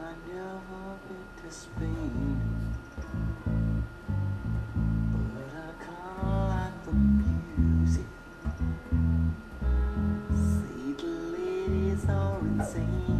I never been to Spain, but I kinda like the music. See, the ladies are insane.